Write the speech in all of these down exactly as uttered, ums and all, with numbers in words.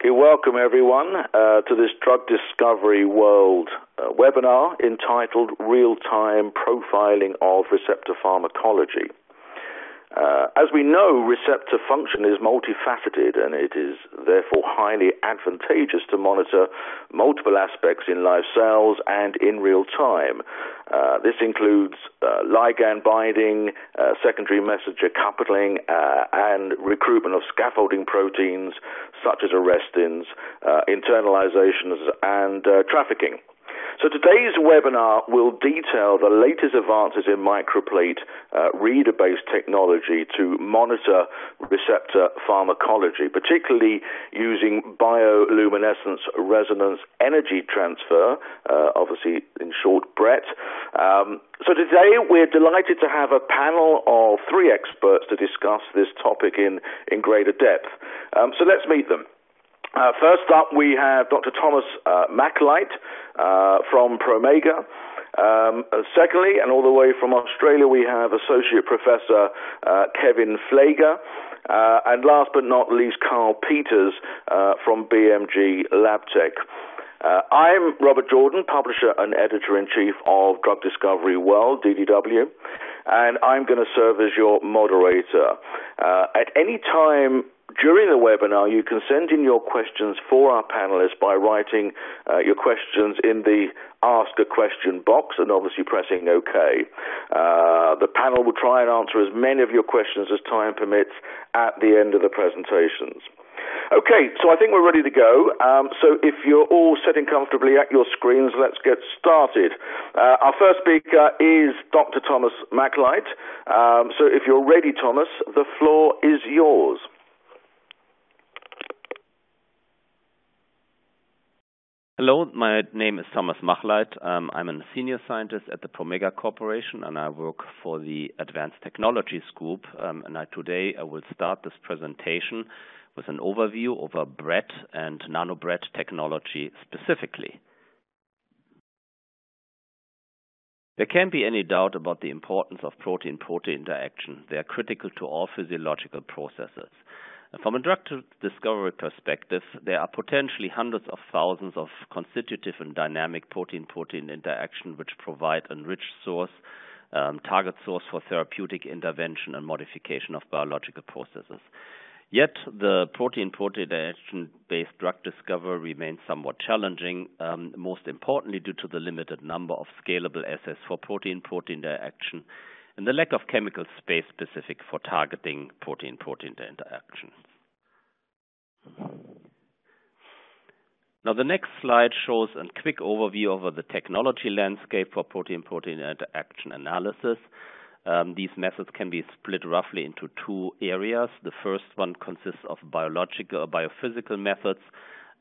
Okay, welcome everyone uh, to this Drug Discovery World uh, webinar entitled Real-Time Profiling of Receptor Pharmacology. Uh, as we know, receptor function is multifaceted, and it is therefore highly advantageous to monitor multiple aspects in live cells and in real time. Uh, this includes uh, ligand binding, uh, secondary messenger coupling, uh, and recruitment of scaffolding proteins such as arrestins, uh, internalizations, and uh, trafficking. So today's webinar will detail the latest advances in microplate uh, reader-based technology to monitor receptor pharmacology, particularly using bioluminescence resonance energy transfer, uh, obviously in short BRET. Um, so today we're delighted to have a panel of three experts to discuss this topic in, in greater depth. Um, so let's meet them. Uh, first up, we have Doctor Thomas uh, Machleidt uh, from Promega. Um, secondly, and all the way from Australia, we have Associate Professor uh, Kevin Pfleger. Uh, and last but not least, Carl Peters uh, from B M G Labtech. Uh, I'm Robert Jordan, publisher and editor-in-chief of Drug Discovery World, D D W, and I'm going to serve as your moderator. Uh, at any time during the webinar, you can send in your questions for our panelists by writing uh, your questions in the Ask a Question box and obviously pressing OK. Uh, the panel will try and answer as many of your questions as time permits at the end of the presentations. Okay, so I think we're ready to go. Um, so if you're all sitting comfortably at your screens, let's get started. Uh, our first speaker is Doctor Thomas Machleidt. Um, so if you're ready, Thomas, the floor is yours. Hello, my name is Thomas Machleidt. Um, I'm a senior scientist at the Promega Corporation, and I work for the Advanced Technologies Group. Um, and I, today I will start this presentation with an overview over BRET and NanoBRET technology specifically. There can't be any doubt about the importance of protein-protein interaction. They are critical to all physiological processes. From a drug discovery perspective, there are potentially hundreds of thousands of constitutive and dynamic protein-protein interaction which provide a rich source, um, target source for therapeutic intervention and modification of biological processes. Yet, the protein-protein interaction-based drug discovery remains somewhat challenging, um, most importantly due to the limited number of scalable assays for protein-protein interaction and the lack of chemical space specific for targeting protein-protein interactions. Now, the next slide shows a quick overview over the technology landscape for protein-protein interaction analysis. Um, these methods can be split roughly into two areas. The first one consists of biological or biophysical methods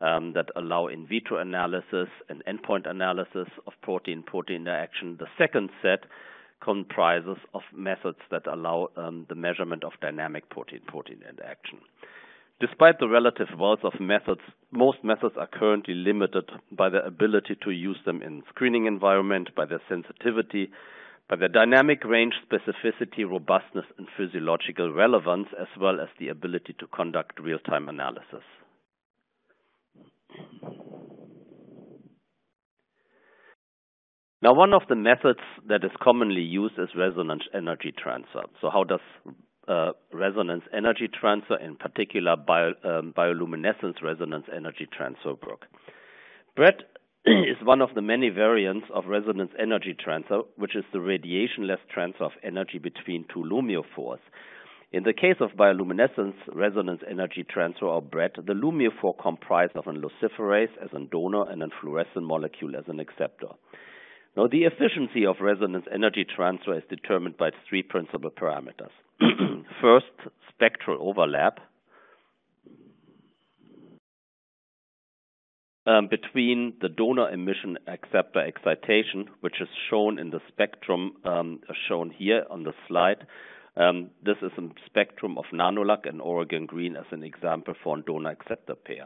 Um, that allow in vitro analysis and endpoint analysis of protein-protein interaction. The second set comprises of methods that allow um, the measurement of dynamic protein-protein interaction. Despite the relative wealth of methods, most methods are currently limited by their ability to use them in screening environment, by their sensitivity, by their dynamic range, specificity, robustness, and physiological relevance, as well as the ability to conduct real-time analysis. Now, one of the methods that is commonly used is resonance energy transfer. So how does uh, resonance energy transfer, in particular bio, um, bioluminescence resonance energy transfer, work? BRET is one of the many variants of resonance energy transfer, which is the radiation-less transfer of energy between two lumiophores. In the case of bioluminescence resonance energy transfer, or BRET, the lumiophore comprises of an luciferase as a donor and a fluorescent molecule as an acceptor. Now, the efficiency of resonance energy transfer is determined by three principal parameters. First, spectral overlap um, between the donor emission acceptor excitation, which is shown in the spectrum um, shown here on the slide. Um, this is a spectrum of NanoLuc and Oregon green as an example for a donor-acceptor pair.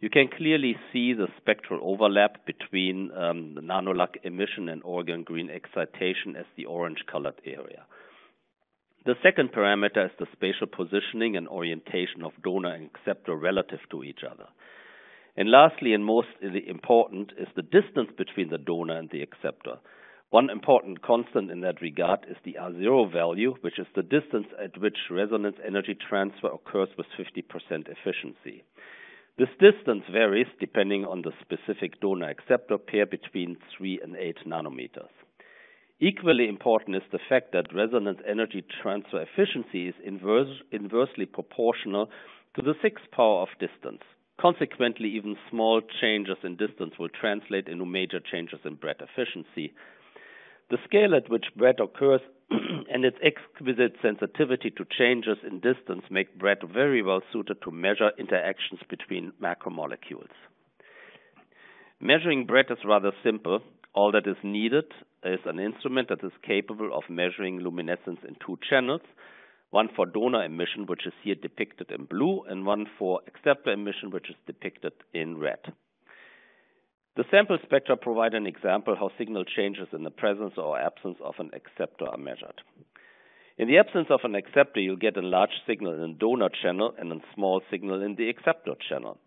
You can clearly see the spectral overlap between um, the NanoLuc emission and Oregon green excitation as the orange-colored area. The second parameter is the spatial positioning and orientation of donor and acceptor relative to each other. And lastly, and most important, is the distance between the donor and the acceptor. One important constant in that regard is the R zero value, which is the distance at which resonance energy transfer occurs with fifty percent efficiency. This distance varies depending on the specific donor-acceptor pair between three and eight nanometers. Equally important is the fact that resonance energy transfer efficiency is inverse, inversely proportional to the sixth power of distance. Consequently, even small changes in distance will translate into major changes in B R E T efficiency. The scale at which B R E T occurs and its exquisite sensitivity to changes in distance make B R E T very well suited to measure interactions between macromolecules. Measuring B R E T is rather simple. All that is needed is an instrument that is capable of measuring luminescence in two channels, one for donor emission, which is here depicted in blue, and one for acceptor emission, which is depicted in red. The sample spectra provide an example how signal changes in the presence or absence of an acceptor are measured. In the absence of an acceptor, you'll get a large signal in the donor channel and a small signal in the acceptor channel.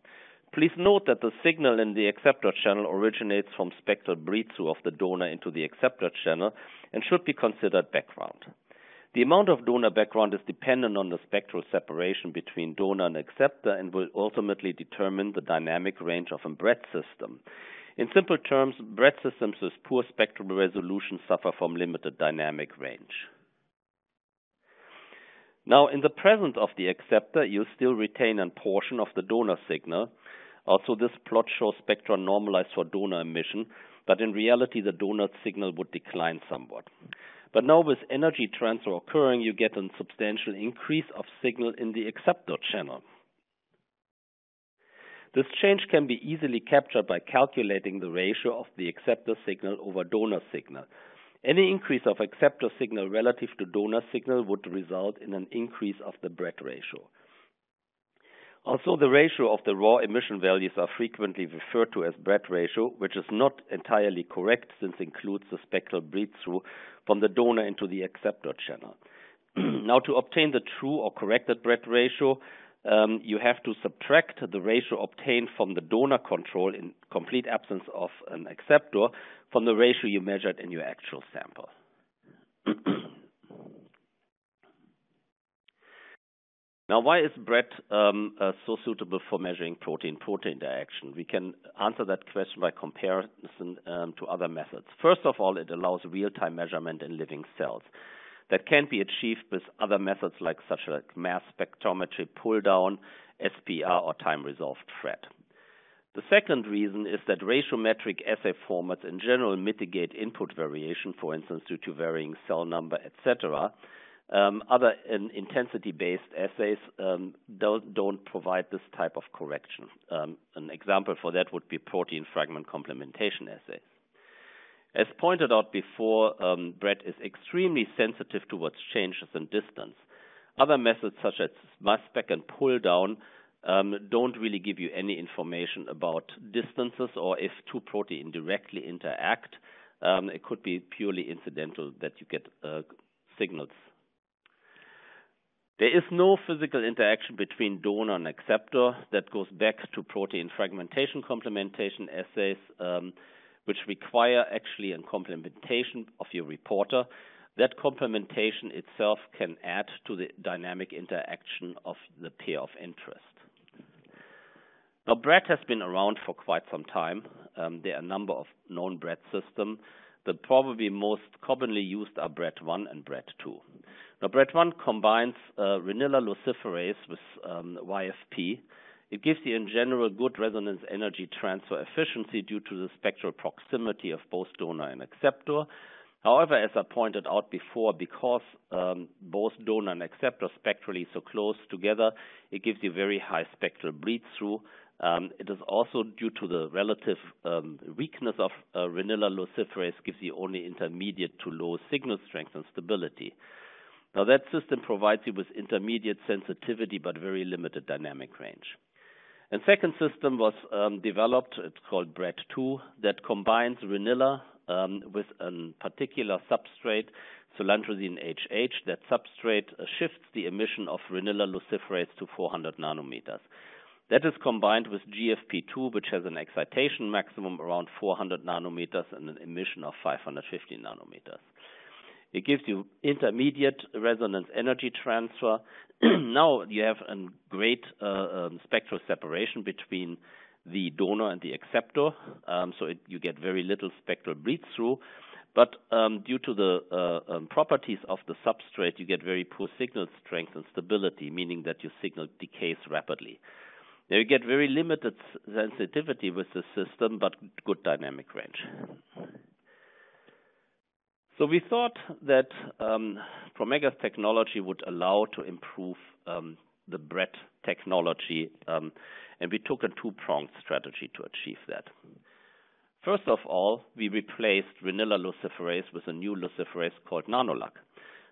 Please note that the signal in the acceptor channel originates from spectral breakthrough of the donor into the acceptor channel and should be considered background. The amount of donor background is dependent on the spectral separation between donor and acceptor and will ultimately determine the dynamic range of a B R E T system. In simple terms, B R E T systems with poor spectral resolution suffer from limited dynamic range. Now, in the presence of the acceptor, you still retain a portion of the donor signal. Also, this plot shows spectra normalized for donor emission, but in reality, the donor signal would decline somewhat. But now with energy transfer occurring, you get a substantial increase of signal in the acceptor channel. This change can be easily captured by calculating the ratio of the acceptor signal over donor signal. Any increase of acceptor signal relative to donor signal would result in an increase of the B R E T ratio. Also, the ratio of the raw emission values are frequently referred to as B R E T ratio, which is not entirely correct since it includes the spectral breakthrough from the donor into the acceptor channel. Now, to obtain the true or corrected B R E T ratio, um, you have to subtract the ratio obtained from the donor control in complete absence of an acceptor from the ratio you measured in your actual sample. Now, why is B R E T um, uh, so suitable for measuring protein-protein interaction? We can answer that question by comparison um, to other methods. First of all, it allows real-time measurement in living cells. That can be achieved with other methods like such as mass spectrometry pull-down, S P R, or time-resolved F R E T. The second reason is that ratiometric assay formats in general mitigate input variation, for instance, due to varying cell number, et cetera. Um, other in intensity-based assays um, don't, don't provide this type of correction. Um, an example for that would be protein fragment complementation assays. As pointed out before, um, B R E T is extremely sensitive towards changes in distance. Other methods such as mass spec and pull-down um, don't really give you any information about distances or if two proteins directly interact. Um, it could be purely incidental that you get uh, signals. There is no physical interaction between donor and acceptor that goes back to protein fragmentation complementation assays, um, which require actually a complementation of your reporter. That complementation itself can add to the dynamic interaction of the pair of interest. Now, B R E T has been around for quite some time. Um, there are a number of known B R E T systems. The probably most commonly used are B R E T one and B R E T two. Now, B R E T one combines uh, Renilla luciferase with um, Y F P. It gives you, in general, good resonance energy transfer efficiency due to the spectral proximity of both donor and acceptor. However, as I pointed out before, because um, both donor and acceptor spectrally so close together, it gives you very high spectral breakthrough. Um, it is also due to the relative um, weakness of uh, Renilla luciferase gives you only intermediate to low signal strength and stability. Now, that system provides you with intermediate sensitivity but very limited dynamic range. A second system was um, developed, it's called B R E T two, that combines Renilla um, with a particular substrate, solanthrazine H H. That substrate uh, shifts the emission of Renilla luciferase to four hundred nanometers. That is combined with G F P two, which has an excitation maximum around four hundred nanometers and an emission of five hundred fifty nanometers. It gives you intermediate resonance energy transfer. Now you have a great uh, um, spectral separation between the donor and the acceptor, um, so it, you get very little spectral bleed-through. But um, due to the uh, um, properties of the substrate, you get very poor signal strength and stability, meaning that your signal decays rapidly. Now you get very limited sensitivity with the system, but good dynamic range. So we thought that um, Promega's technology would allow to improve um, the BRET technology, um, and we took a two-pronged strategy to achieve that. First of all, we replaced Renilla luciferase with a new luciferase called NanoLuc.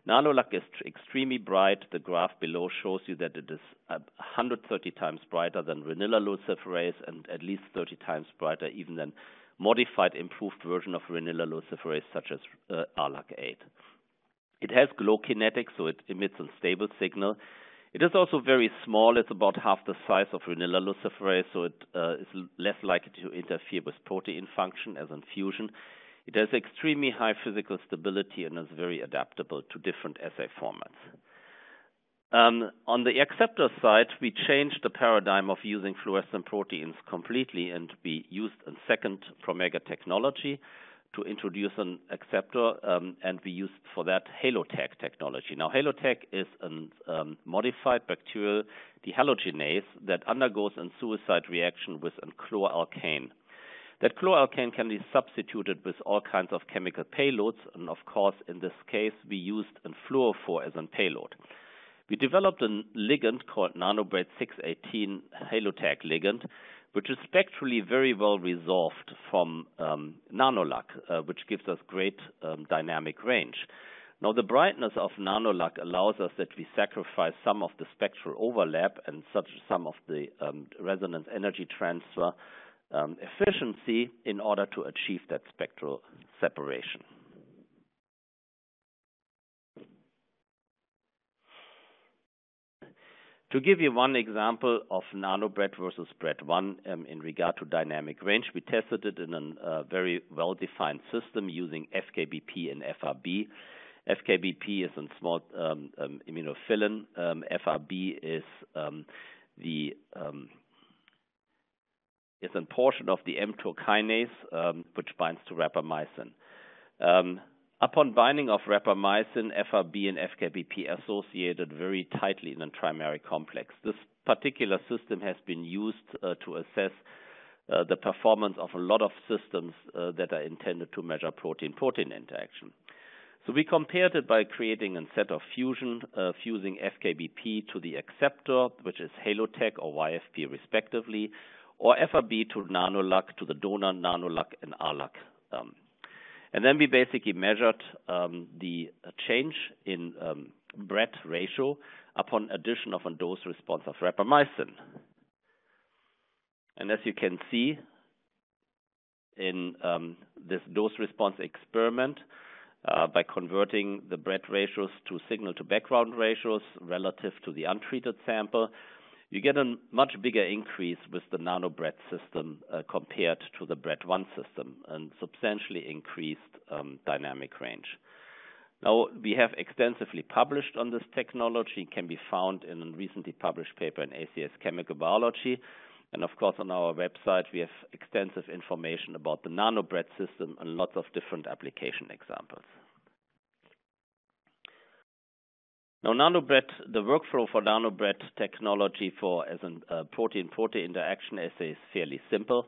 NanoLuc is extremely bright. The graph below shows you that it is one hundred thirty times brighter than Renilla luciferase and at least thirty times brighter even than modified improved version of Renilla luciferase such as uh, R Luc eight. It has glow kinetics, so it emits a stable signal. It is also very small. It's about half the size of Renilla luciferase, so it uh, is less likely to interfere with protein function as in fusion. It has extremely high physical stability and is very adaptable to different assay formats. Um, on the acceptor side, we changed the paradigm of using fluorescent proteins completely, and we used a second Promega technology to introduce an acceptor, um, and we used for that HaloTag technology. Now, HaloTag is a um, modified bacterial dehalogenase that undergoes a suicide reaction with a chloralkane. That chloralkane can be substituted with all kinds of chemical payloads, and of course, in this case, we used a fluorophore as a payload. We developed a ligand called NanoBRET six eighteen HaloTag ligand, which is spectrally very well resolved from um, NanoLuc, uh, which gives us great um, dynamic range. Now, the brightness of NanoLuc allows us that we sacrifice some of the spectral overlap and such some of the um, resonance energy transfer um, efficiency in order to achieve that spectral separation. To give you one example of NanoBRET versus BRET one um, in regard to dynamic range, we tested it in a uh, very well-defined system using F K B P and F R B. F K B P is a small um, um, immunophilin. Um, F R B is um, the um, is a portion of the mTOR kinase um, which binds to rapamycin. Um, Upon binding of rapamycin, F R B and F K B P associated very tightly in a trimeric complex. This particular system has been used uh, to assess uh, the performance of a lot of systems uh, that are intended to measure protein-protein interaction. So we compared it by creating a set of fusion, uh, fusing F K B P to the acceptor, which is HaloTag or Y F P respectively, or F R B to NanoLuc, to the donor, NanoLuc, and R Luc. Um, And then we basically measured um, the change in um, BRET ratio upon addition of a dose response of rapamycin. And as you can see in um, this dose response experiment, uh, by converting the BRET ratios to signal to background ratios relative to the untreated sample, you get a much bigger increase with the NanoBRET system uh, compared to the BRET one system, and substantially increased um, dynamic range. Now, we have extensively published on this technology. It can be found in a recently published paper in A C S Chemical Biology. And of course, on our website, we have extensive information about the NanoBRET system and lots of different application examples. Now, NanoBRET, the workflow for NanoBRET technology for as a uh, protein-protein interaction assay is fairly simple.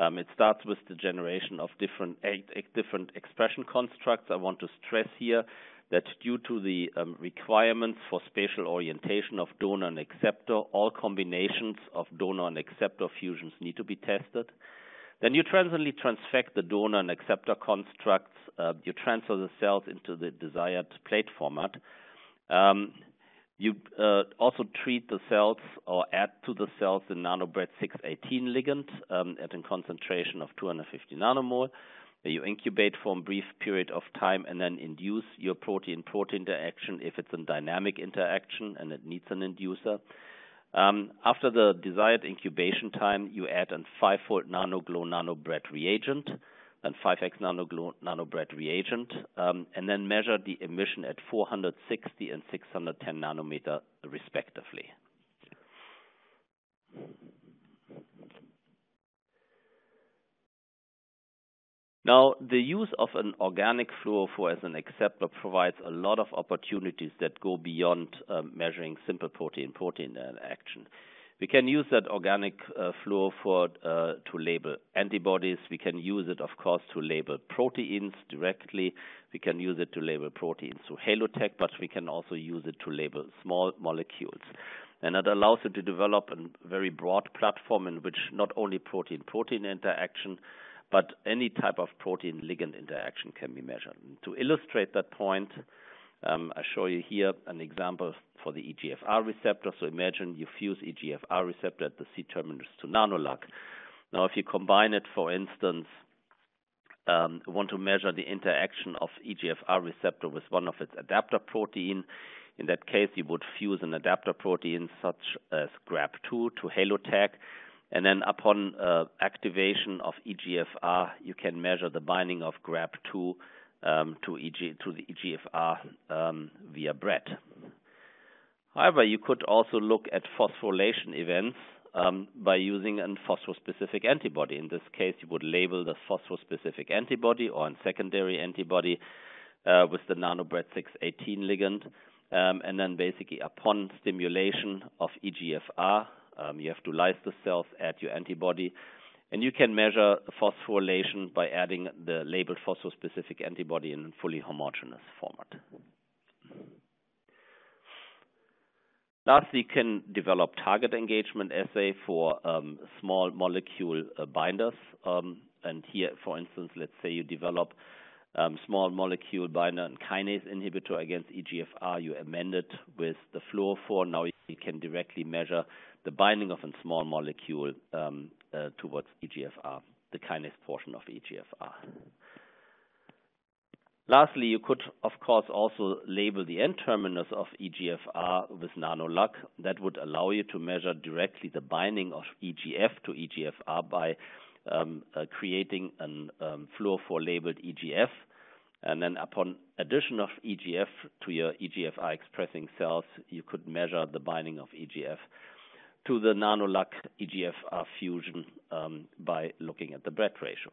Um, it starts with the generation of different eight, eight different expression constructs. I want to stress here that due to the um, requirements for spatial orientation of donor and acceptor, all combinations of donor and acceptor fusions need to be tested. Then you transiently transfect the donor and acceptor constructs. Uh, you transfer the cells into the desired plate format. Um, you uh, also treat the cells or add to the cells the NanoBRET six eighteen ligand um, at a concentration of two hundred fifty nanomole. You incubate for a brief period of time and then induce your protein-protein interaction if it's a dynamic interaction and it needs an inducer. Um, after the desired incubation time, you add a five-fold NanoGlow NanoBRET reagent, then five X NanoGlow NanoBRET reagent, um, and then measure the emission at four hundred sixty and six hundred ten nanometer respectively. Now, the use of an organic fluorophore as an acceptor provides a lot of opportunities that go beyond uh, measuring simple protein-protein interaction. We can use that organic uh, fluorophore uh, to label antibodies. We can use it, of course, to label proteins directly. We can use it to label proteins through HaloTag, but we can also use it to label small molecules. And that allows you to develop a very broad platform in which not only protein-protein interaction, but any type of protein-ligand interaction can be measured. And to illustrate that point, um, I show you here an example for the E G F R receptor. So imagine you fuse E G F R receptor at the C-terminus to NanoLuc. Now, if you combine it, for instance, um, want to measure the interaction of E G F R receptor with one of its adapter protein. In that case, you would fuse an adapter protein such as Grab two to HaloTag. And then upon uh, activation of E G F R, you can measure the binding of Grab two um, to, E G, to the E G F R um, via BRET. However, you could also look at phosphorylation events um, by using a phosphospecific antibody. In this case, you would label the phosphospecific antibody or a secondary antibody uh, with the NanoBRET six eighteen ligand. Um, and then basically upon stimulation of E G F R, Um, you have to lyse the cells, add your antibody, and you can measure phosphorylation by adding the labeled phosphospecific antibody in a fully homogeneous format. Lastly, you can develop target engagement assay for um, small molecule uh, binders. Um, and here, for instance, let's say you develop um, small molecule binder and kinase inhibitor against E G F R. You amend it with the fluorophore. Now you can directly measure the binding of a small molecule um, uh, towards E G F R, the kinase portion of E G F R. Lastly, you could, of course, also label the N-terminus of E G F R with NanoLuc. That would allow you to measure directly the binding of E G F to E G F R by um, uh, creating an um, fluorophore-labeled E G F. And then upon addition of E G F to your E G F R-expressing cells, you could measure the binding of E G F to the NanoLuc E G F R fusion um, by looking at the BRET ratio.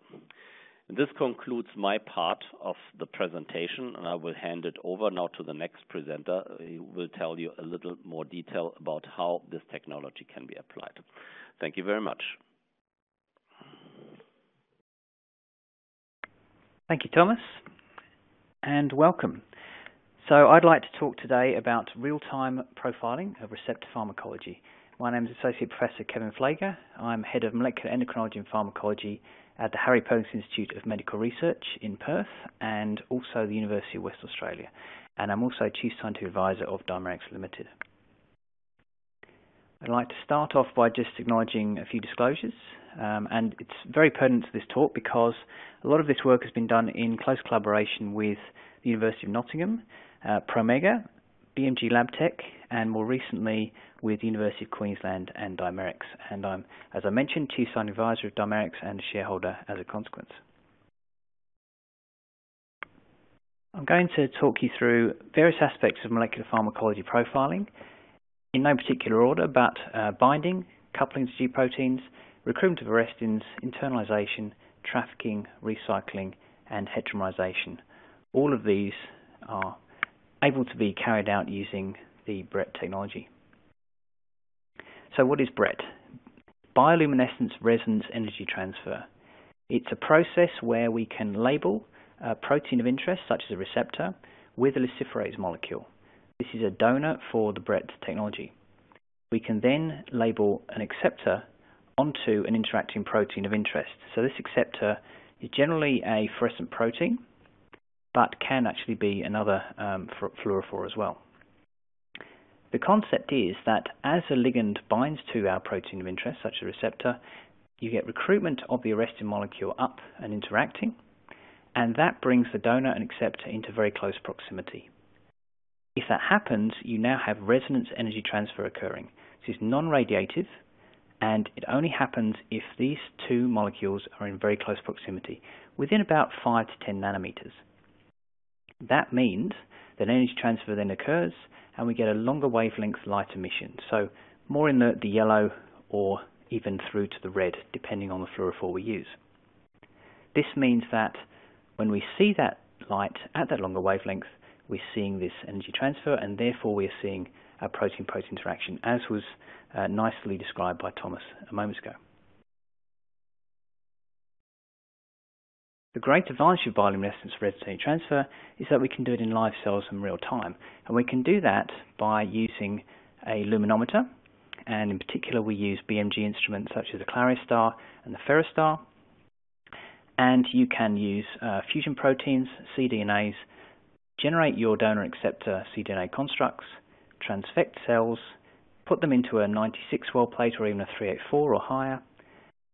And this concludes my part of the presentation, and I will hand it over now to the next presenter, who will tell you a little more detail about how this technology can be applied. Thank you very much. Thank you, Thomas, and welcome. So I'd like to talk today about real-time profiling of receptor pharmacology. My name is Associate Professor Kevin Pfleger. I'm Head of Molecular Endocrinology and Pharmacology at the Harry Perkins Institute of Medical Research in Perth and also the University of Western Australia. And I'm also Chief Scientific Advisor of Dimerix Limited. I'd like to start off by just acknowledging a few disclosures. Um, and it's very pertinent to this talk because a lot of this work has been done in close collaboration with the University of Nottingham, uh, Promega, B M G Labtech, and more recently with the University of Queensland and Dimerix. And I'm, as I mentioned, Chief Scientific Advisor of Dimerix and a shareholder as a consequence. I'm going to talk you through various aspects of molecular pharmacology profiling, in no particular order, but uh, binding, coupling to G proteins, recruitment of arrestins, internalization, trafficking, recycling, and heteromerization. All of these are able to be carried out using the BRET technology. So what is BRET? Bioluminescence resonance energy transfer. It's a process where we can label a protein of interest, such as a receptor, with a luciferase molecule. This is a donor for the BRET technology. We can then label an acceptor onto an interacting protein of interest. So this acceptor is generally a fluorescent protein, but can actually be another um, fluorophore as well. The concept is that as a ligand binds to our protein of interest, such as a receptor, you get recruitment of the arrestin molecule up and interacting, and that brings the donor and acceptor into very close proximity. If that happens, you now have resonance energy transfer occurring. So This is non-radiative, and it only happens if these two molecules are in very close proximity, within about five to ten nanometers. That means that energy transfer then occurs, and we get a longer wavelength light emission, so more in the, the yellow or even through to the red, depending on the fluorophore we use. This means that when we see that light at that longer wavelength, we're seeing this energy transfer, and therefore we're seeing a protein-protein interaction, as was uh, nicely described by Thomas a moment ago. The great advantage of bioluminescence for energy transfer is that we can do it in live cells in real time, and we can do that by using a luminometer, and in particular we use B M G instruments such as the Claristar and the Ferrostar, and you can use uh, fusion proteins, cDNAs, generate your donor acceptor cDNA constructs, transfect cells, put them into a ninety-six well plate or even a three eighty-four or higher,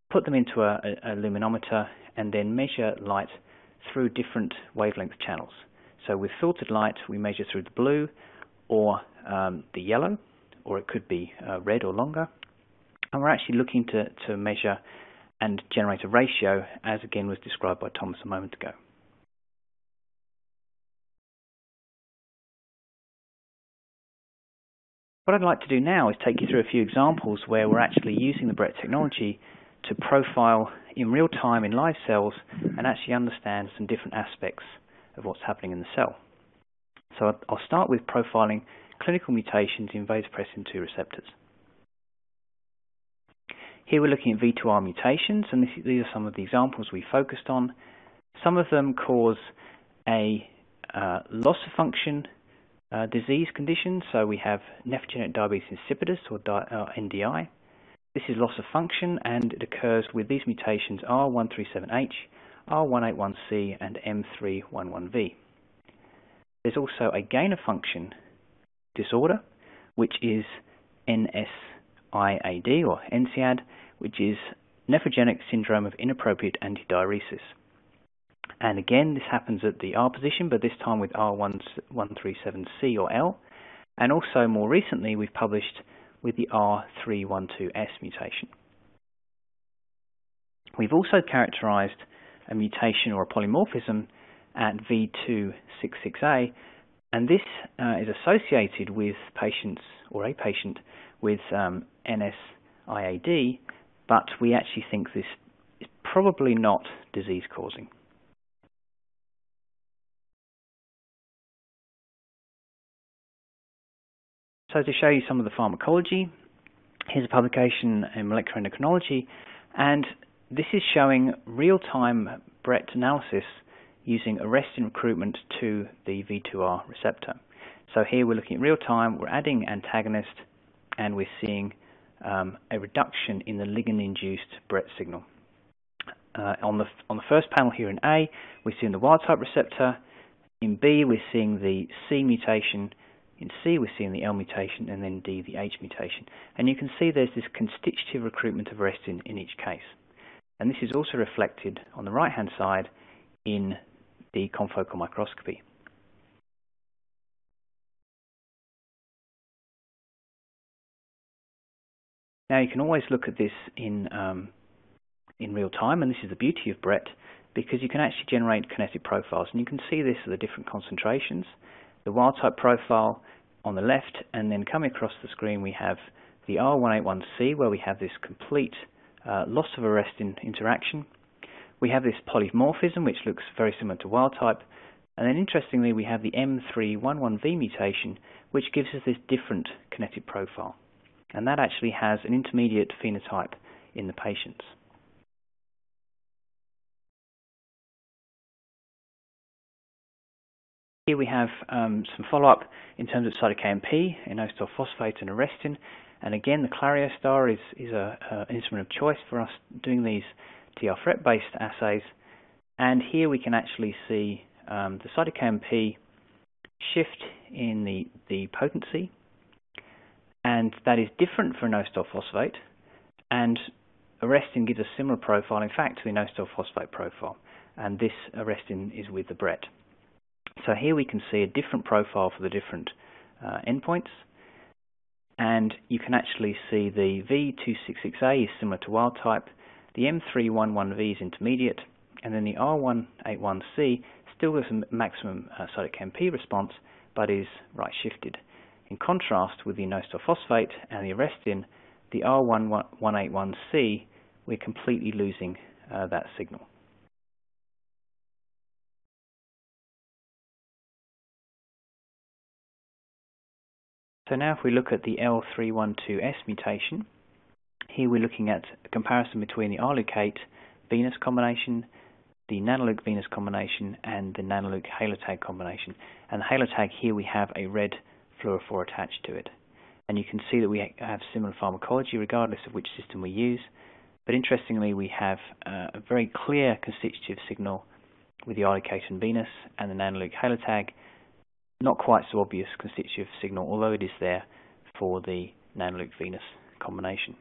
put them into a, a, a luminometer, and then measure light through different wavelength channels. So with filtered light, we measure through the blue or um, the yellow, or it could be uh, red or longer. And we're actually looking to, to measure and generate a ratio, as again was described by Thomas a moment ago. What I'd like to do now is take you through a few examples where we're actually using the BRET technology to profile in real time in live cells and actually understand some different aspects of what's happening in the cell. So I'll start with profiling clinical mutations in vasopressin two receptors. Here we're looking at V two R mutations, and this, these are some of the examples we focused on. Some of them cause a uh, loss of function uh, disease condition, so we have nephrogenic diabetes insipidus, or di uh, N D I. This is loss of function, and it occurs with these mutations R one three seven H, R one eight one C, and M three eleven V. There's also a gain of function disorder, which is N S I A D, or N SIAD, which is nephrogenic syndrome of inappropriate antidiuresis. And again, this happens at the R position, but this time with R one one three seven C or L. And also, more recently, we've published with the R three twelve S mutation. We've also characterized a mutation or a polymorphism at V two six six A, and this uh, is associated with patients or a patient with um, N S I A D, but we actually think this is probably not disease causing. So to show you some of the pharmacology, here's a publication in Molecular Endocrinology, and this is showing real-time BRET analysis using arrestin recruitment to the V two R receptor. So here we're looking at real-time, we're adding antagonist, and we're seeing um, a reduction in the ligand-induced BRET signal. Uh, on, the, on the first panel here in A, we're seeing the wild-type receptor. In B, we're seeing the C mutation. In C, we're seeing the L mutation, and then D, the H mutation. And you can see there's this constitutive recruitment of arrestin in each case. And this is also reflected on the right-hand side in the confocal microscopy. Now, you can always look at this in, um, in real time, and this is the beauty of BRET, because you can actually generate kinetic profiles. And you can see this at the different concentrations. The wild-type profile on the left, and then coming across the screen we have the R one eight one C, where we have this complete uh, loss of arrestin interaction. We have this polymorphism, which looks very similar to wild-type, and then interestingly we have the M three eleven V mutation, which gives us this different kinetic profile, and that actually has an intermediate phenotype in the patients. Here we have um, some follow-up in terms of cytokine P, inositol phosphate, and arrestin. And again, the Claristar is, is a, uh, an instrument of choice for us doing these T R F R E T-based assays. And here we can actually see um, the cytokine P shift in the, the potency. And that is different for inositol phosphate. And arrestin gives a similar profile, in fact, to the inositol phosphate profile. And this arrestin is with the BRET. So here we can see a different profile for the different uh, endpoints. and you can actually see the V two six six A is similar to wild type, the M three eleven V is intermediate, and then the R one eight one C still has a maximum uh, cytokine P response, but is right shifted. In contrast with the inositol phosphate and the arrestin, the R one one eight one C, we're completely losing uh, that signal. So now if we look at the L three twelve S mutation, here we're looking at a comparison between the RLuc eight Venus combination, the NanoLuc Venus combination, and the NanoLuc HaloTag combination. And the HaloTag here we have a red fluorophore attached to it. And you can see that we have similar pharmacology regardless of which system we use. But interestingly, we have a very clear constitutive signal with the RLuc eight and Venus and the NanoLuc HaloTag. Not quite so obvious constitutive signal, although it is there for the NanoLuc Venus combination.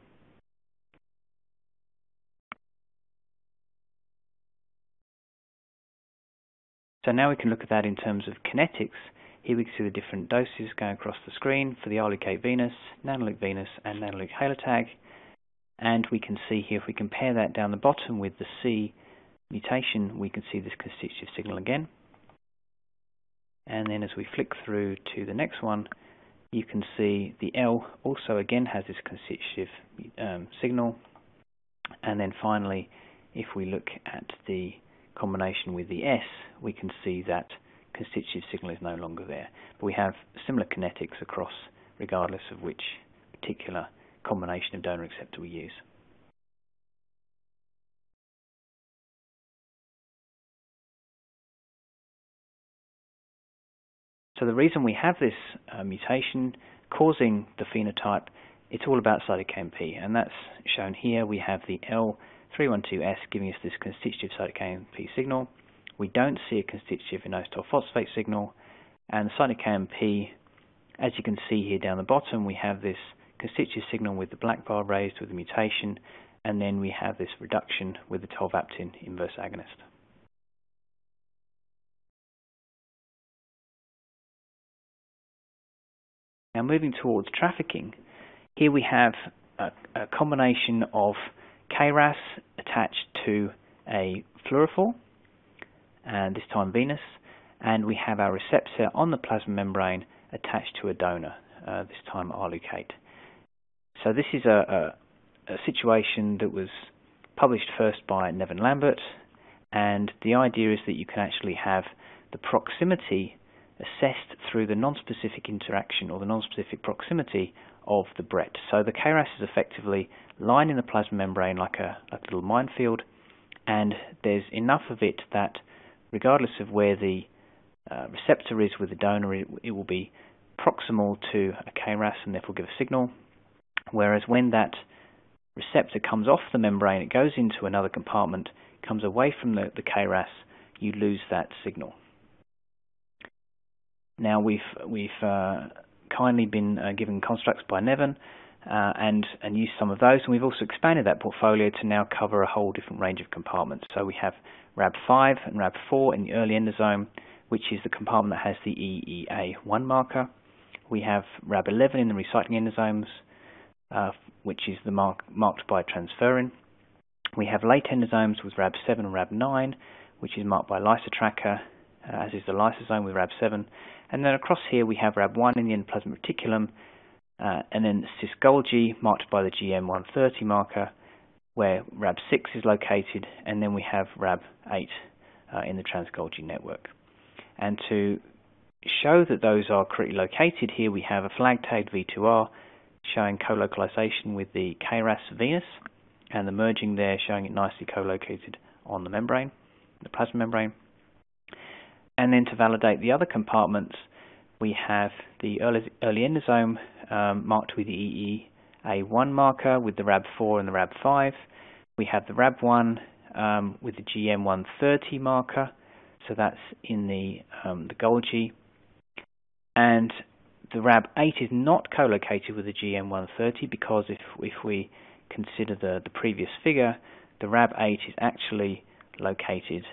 So now we can look at that in terms of kinetics. Here we can see the different doses going across the screen for the RLuc eight Venus, NanoLuc Venus, and NanoLuc HaloTag. And we can see here, if we compare that down the bottom with the C mutation, we can see this constitutive signal again. And then as we flick through to the next one, you can see the L also again has this constitutive um, signal. And then finally, if we look at the combination with the S, we can see that constitutive signal is no longer there. But we have similar kinetics across, regardless of which particular combination of donor acceptor we use. So the reason we have this uh, mutation causing the phenotype, it's all about cytokine P, and that's shown here. We have the L three twelve S giving us this constitutive cytokine P signal. We don't see a constitutive inositol phosphate signal, and the cytokine P, as you can see here down the bottom, we have this constitutive signal with the black bar raised with the mutation, and then we have this reduction with the tolvaptan inverse agonist. Now moving towards trafficking, here we have a, a combination of K RAS attached to a fluorophore, and this time Venus, and we have our receptor on the plasma membrane attached to a donor, uh, this time RLuc eight. So this is a, a, a situation that was published first by Nevin Lambert, and the idea is that you can actually have the proximity assessed through the non-specific interaction or the non-specific proximity of the BRET. So the K RAS is effectively lining the plasma membrane like a, like a little minefield, and there's enough of it that regardless of where the uh, receptor is with the donor, it, it will be proximal to a K RAS and therefore give a signal, whereas when that receptor comes off the membrane, it goes into another compartment, comes away from the, the K RAS, you lose that signal. Now we've we've uh, kindly been uh, given constructs by Nevin uh, and and used some of those, and we've also expanded that portfolio to now cover a whole different range of compartments. So we have RAB five and RAB four in the early endosome, which is the compartment that has the E E A one marker. We have RAB eleven in the recycling endosomes, uh, which is the mark marked by transferrin. We have late endosomes with RAB seven and RAB nine, which is marked by lysotracker, uh, as is the lysosome with RAB seven. And then across here we have RAB one in the endoplasmic reticulum, uh, and then cis Golgi marked by the G M one thirty marker, where RAB six is located, and then we have RAB eight uh, in the trans-Golgi network. And to show that those are correctly located, here we have a flag-tagged V two R showing co-localization with the K RAS Venus, and the merging there showing it nicely co-located on the membrane, the plasma membrane. And then to validate the other compartments, we have the early, early endosome um, marked with the E E A one marker with the RAB four and the RAB five. We have the RAB one um, with the G M one thirty marker, so that's in the, um, the Golgi. And the RAB eight is not co-located with the G M one thirty because if, if we consider the, the previous figure, the RAB eight is actually located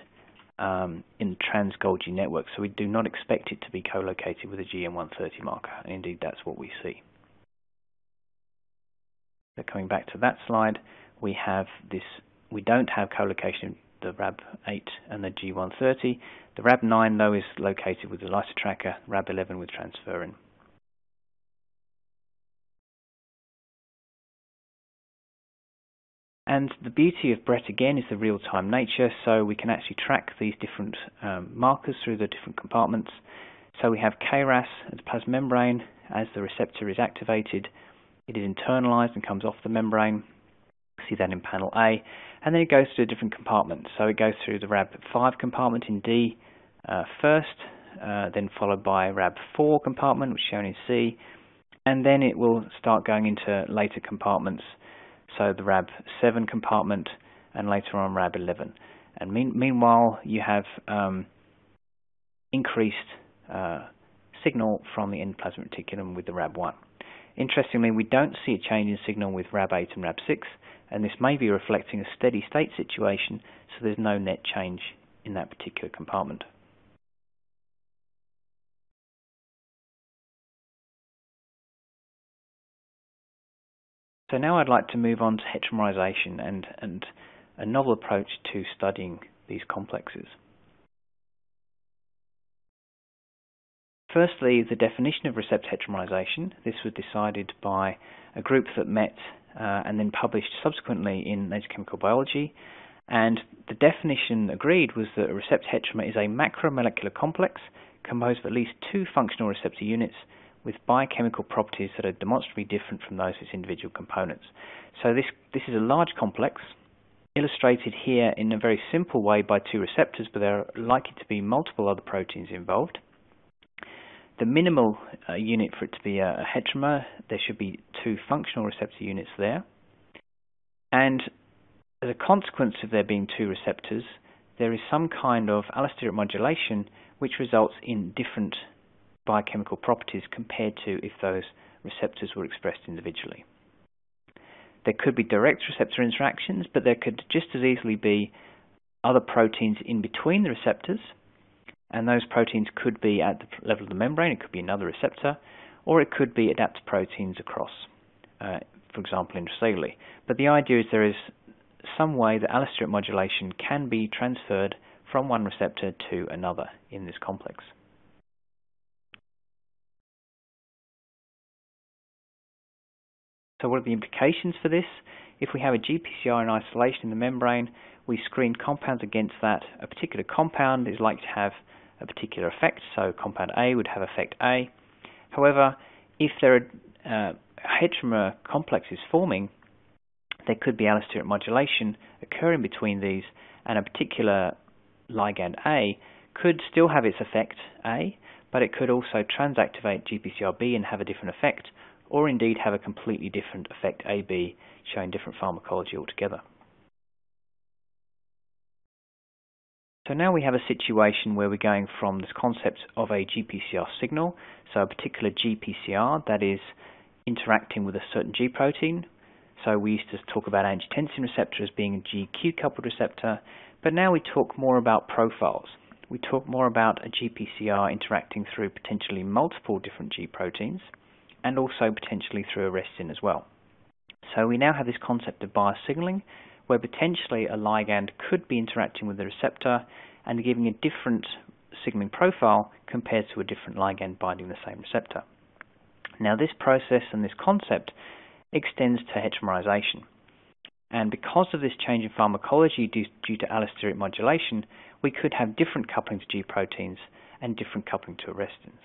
Um, in the trans-Golgi network, so we do not expect it to be co-located with a G M one thirty marker, and indeed that's what we see. So coming back to that slide, we have this, we don't have co-location of the RAB eight and the G one thirty. The RAB nine, though, is located with the lysotracker, RAB eleven with transferrin. And the beauty of BRET, again, is the real-time nature, so we can actually track these different um, markers through the different compartments. So we have K RAS as the plasma membrane. As the receptor is activated, it is internalized and comes off the membrane. See that in panel A. And then it goes through a different compartment. So it goes through the RAB five compartment in D uh, first, uh, then followed by RAB four compartment, which is shown in C. And then it will start going into later compartments. So the RAB seven compartment, and later on RAB eleven. And mean, meanwhile, you have um, increased uh, signal from the endoplasmic reticulum with the RAB one. Interestingly, we don't see a change in signal with RAB eight and RAB six, and this may be reflecting a steady state situation, so there's no net change in that particular compartment. So now I'd like to move on to heteromerization and, and a novel approach to studying these complexes. Firstly, the definition of receptor heteromerization. This was decided by a group that met uh, and then published subsequently in Nature Chemical Biology. And the definition agreed was that a receptor heteromer is a macromolecular complex composed of at least two functional receptor units with biochemical properties that are demonstrably different from those of its individual components. So this, this is a large complex, illustrated here in a very simple way by two receptors, but there are likely to be multiple other proteins involved. The minimal uh, unit for it to be a heteromer, there should be two functional receptor units there. And as a consequence of there being two receptors, there is some kind of allosteric modulation which results in different biochemical properties compared to if those receptors were expressed individually. There could be direct receptor interactions, but there could just as easily be other proteins in between the receptors, and those proteins could be at the level of the membrane, it could be another receptor, or it could be adapted proteins across, uh, for example, intracellularly. But the idea is there is some way that allosteric modulation can be transferred from one receptor to another in this complex. So what are the implications for this? If we have a G P C R in isolation in the membrane, we screen compounds against that. A particular compound is likely to have a particular effect, so compound A would have effect A. However, if there are uh, heteromer complexes forming, there could be allosteric modulation occurring between these, and a particular ligand A could still have its effect A, but it could also transactivate G P C R B and have a different effect, or indeed have a completely different effect A B, showing different pharmacology altogether. So now we have a situation where we're going from this concept of a G P C R signal, so a particular G P C R that is interacting with a certain G protein. So we used to talk about angiotensin receptor as being a G Q coupled receptor, but now we talk more about profiles. We talk more about a G P C R interacting through potentially multiple different G proteins, and also potentially through arrestin as well. So we now have this concept of biosignaling, where potentially a ligand could be interacting with the receptor and giving a different signaling profile compared to a different ligand binding the same receptor. Now this process and this concept extends to heteromerization. And because of this change in pharmacology due, due to allosteric modulation, we could have different coupling to G proteins and different coupling to arrestins.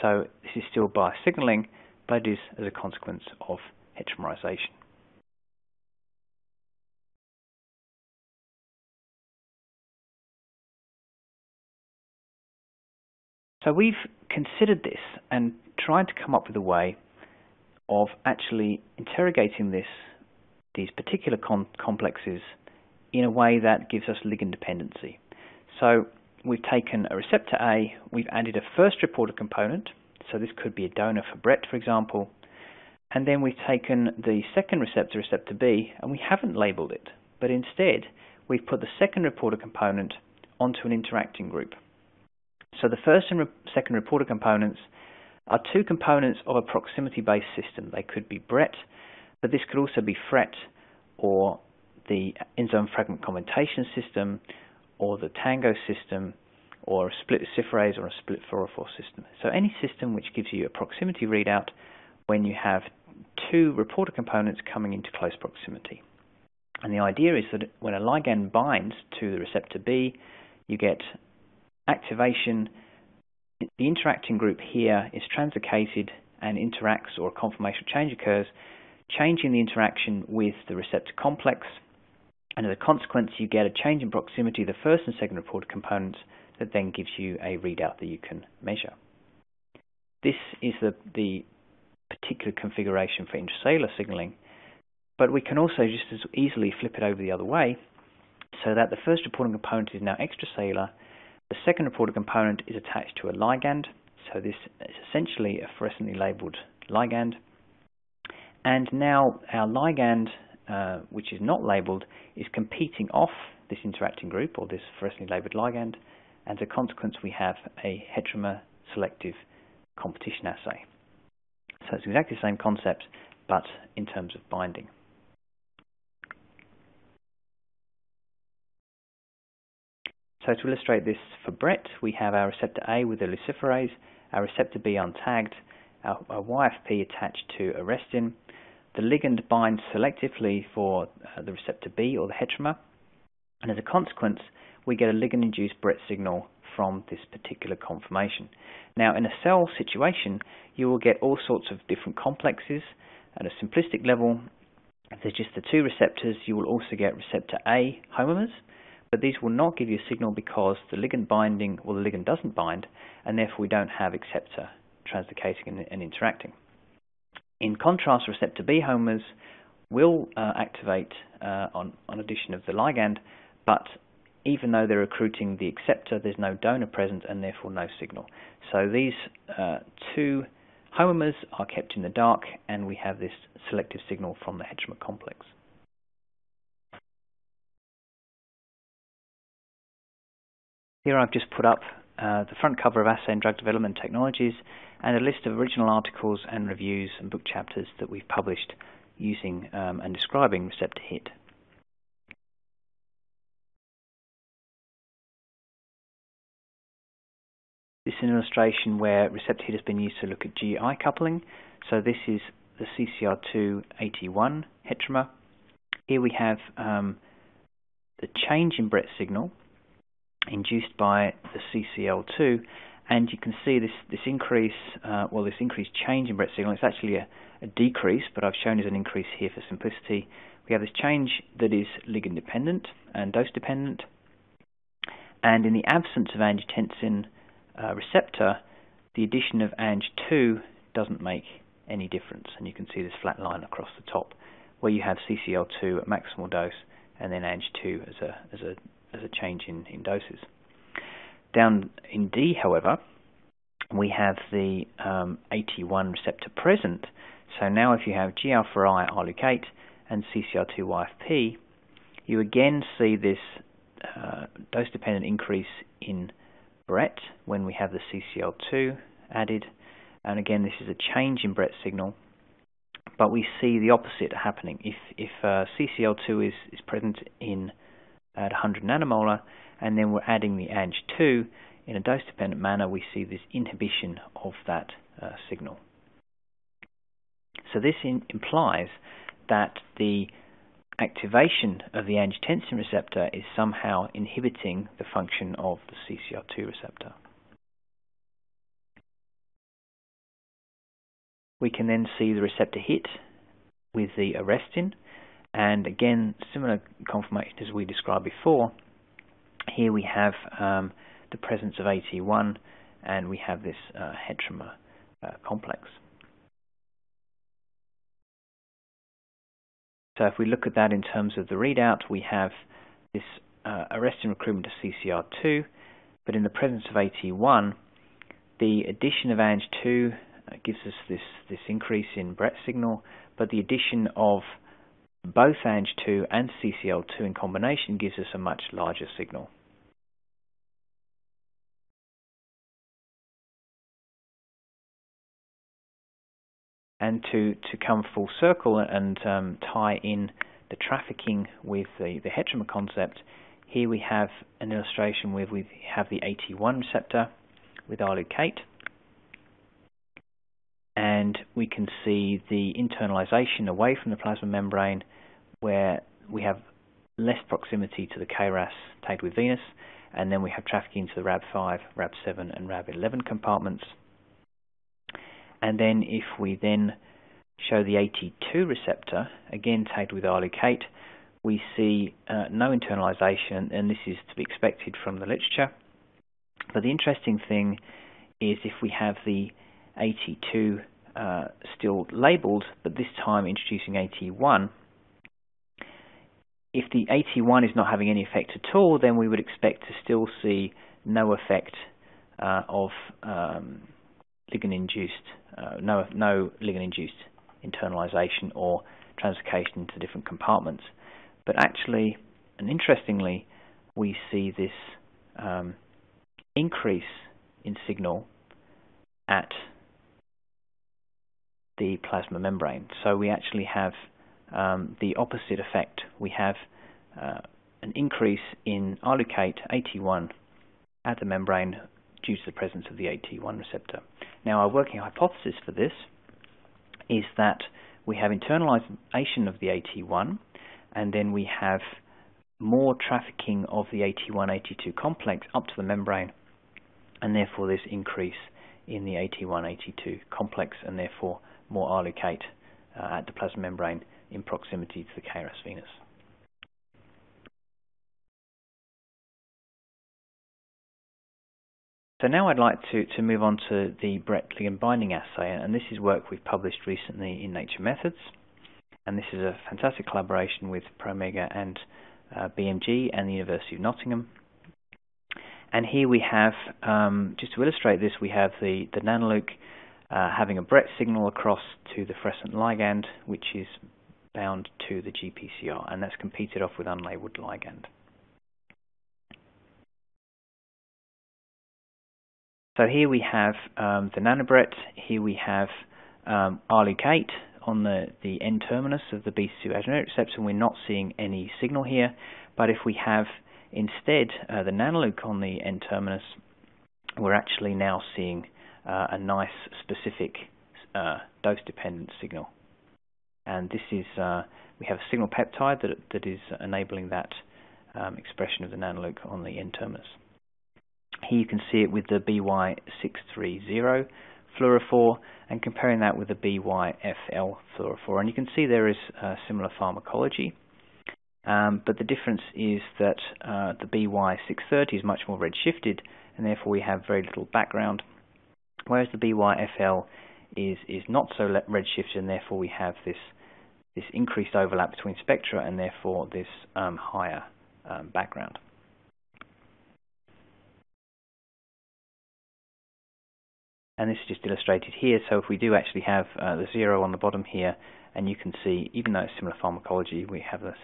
So this is still biosignaling, but it is as a consequence of heteromerization. So we've considered this and tried to come up with a way of actually interrogating this, these particular com complexes in a way that gives us ligand dependency. So we've taken a receptor A, we've added a first reporter component, so this could be a donor for BRET, for example, and then we've taken the second receptor, receptor B, and we haven't labelled it, but instead we've put the second reporter component onto an interacting group. So the first and re second reporter components are two components of a proximity-based system. They could be BRET, But this could also be F R E T or the enzyme fragment commentation system or the Tango system or a split luciferase or a split fluorophore system. So any system which gives you a proximity readout when you have two reporter components coming into close proximity. And the idea is that when a ligand binds to the receptor B, you get activation. The interacting group here is translocated and interacts, or a conformational change occurs, changing the interaction with the receptor complex, and as a consequence you get a change in proximity of the first and second reporter components that then gives you a readout that you can measure. This is the, the particular configuration for intracellular signaling, but we can also just as easily flip it over the other way so that the first reporting component is now extracellular, the second reporter component is attached to a ligand, so this is essentially a fluorescently labelled ligand. And now our ligand, uh, which is not labelled, is competing off this interacting group, or this fluorescently labelled ligand, and as a consequence we have a heteromer selective competition assay. So it's exactly the same concept, but in terms of binding. So to illustrate this for BRET, we have our receptor A with a luciferase, our receptor B untagged, our, our Y F P attached to a restin. The ligand binds selectively for uh, the receptor B, or the heteromer, and as a consequence we get a ligand-induced BRET signal from this particular conformation. Now in a cell situation you will get all sorts of different complexes. At a simplistic level, if there's just the two receptors, you will also get receptor A homomers, but these will not give you a signal because the ligand binding, or the ligand doesn't bind, and therefore we don't have acceptor translocating and, and interacting. In contrast, receptor B homers will uh, activate uh, on, on addition of the ligand, but even though they're recruiting the acceptor, there's no donor present and therefore no signal. So these uh, two homomers are kept in the dark, and we have this selective signal from the heteromer complex. Here I've just put up uh, the front cover of Assay and Drug Development Technologies and a list of original articles and reviews and book chapters that we've published using um, and describing receptor hit. This is an illustration where receptor hit has been used to look at G I coupling. So this is the C C L two A T one heteromer. Here we have um, the change in BRET signal induced by the C C L two, and you can see this this increase, uh, well, this increased change in BRET signal. It's actually a, a decrease, but I've shown as an increase here for simplicity. We have this change that is ligand dependent and dose dependent, and in the absence of angiotensin uh, receptor, the addition of A N G two doesn't make any difference, and you can see this flat line across the top where you have C C L two at maximal dose and then A N G two as a as a as a change in, in doses. Down in D, however, we have the um, A T one receptor present. So now if you have G alpha I, RLuc eight, and C C R two Y F P, you again see this uh, dose-dependent increase in BRET when we have the C C L two added. And again, this is a change in BRET signal. But we see the opposite happening. If, if uh, C C L two is, is present in at one hundred nanomolar, and then we're adding the A N G two in a dose-dependent manner, we see this inhibition of that uh, signal. So this in implies that the activation of the angiotensin receptor is somehow inhibiting the function of the C C R two receptor. We can then see the receptor hit with the arrestin. And again, similar conformation as we described before. Here we have um, the presence of A T one, and we have this uh, heteromer uh, complex. So if we look at that in terms of the readout, we have this uh, arrestin recruitment of C C R two, but in the presence of A T one, the addition of A N G two uh, gives us this, this increase in BRET signal, but the addition of both A N G two and C C L two in combination gives us a much larger signal. And to, to come full circle and um, tie in the trafficking with the, the heteromer concept, here we have an illustration where we have the A T one receptor with RLuc eight, and we can see the internalization away from the plasma membrane where we have less proximity to the K RAS tagged with VENUS, and then we have trafficking to the RAB five, RAB seven and RAB eleven compartments. And then if we then show the A T two receptor, again tagged with RLuc eight, we see uh, no internalization, and this is to be expected from the literature. But the interesting thing is if we have the A T two uh, still labeled, but this time introducing A T one, if the A T one is not having any effect at all, then we would expect to still see no effect uh, of um, ligand-induced, uh, no, no ligand-induced internalization or translocation to different compartments. But actually, and interestingly, we see this um, increase in signal at the plasma membrane. So we actually have um, the opposite effect. We have uh, an increase in RLuc eight, A T one at the membrane due to the presence of the A T one receptor. Now, our working hypothesis for this is that we have internalization of the A T one, and then we have more trafficking of the A T one A T two complex up to the membrane, and therefore this increase in the A T one A T two complex, and therefore more RLuc eight uh, at the plasma membrane in proximity to the K RAS VENUS. So now I'd like to, to move on to the BRET ligand binding assay, and this is work we've published recently in Nature Methods. And this is a fantastic collaboration with Promega and uh, B M G and the University of Nottingham. And here we have, um, just to illustrate this, we have the, the NanoLuc uh, having a BRET signal across to the fluorescent ligand, which is bound to the G P C R, and that's competed off with unlabeled ligand. So here we have um, the NanoBRET, here we have um, RLuc eight on the, the N-terminus of the B two adrenergic receptor, and we're not seeing any signal here. But if we have instead uh, the NanoLuc on the N-terminus, we're actually now seeing uh, a nice specific uh, dose-dependent signal. And this is, uh, we have a signal peptide that, that is enabling that um, expression of the NanoLuc on the N-terminus. Here you can see it with the B Y six three zero fluorophore and comparing that with the B Y F L fluorophore. And you can see there is uh, similar pharmacology, um, but the difference is that uh, the B Y six thirty is much more redshifted, and therefore we have very little background, whereas the B Y F L is, is not so redshifted, and therefore we have this, this increased overlap between spectra, and therefore this um, higher um, background. And this is just illustrated here, so if we do actually have uh, the zero on the bottom here, and you can see, even though it's similar pharmacology, we have this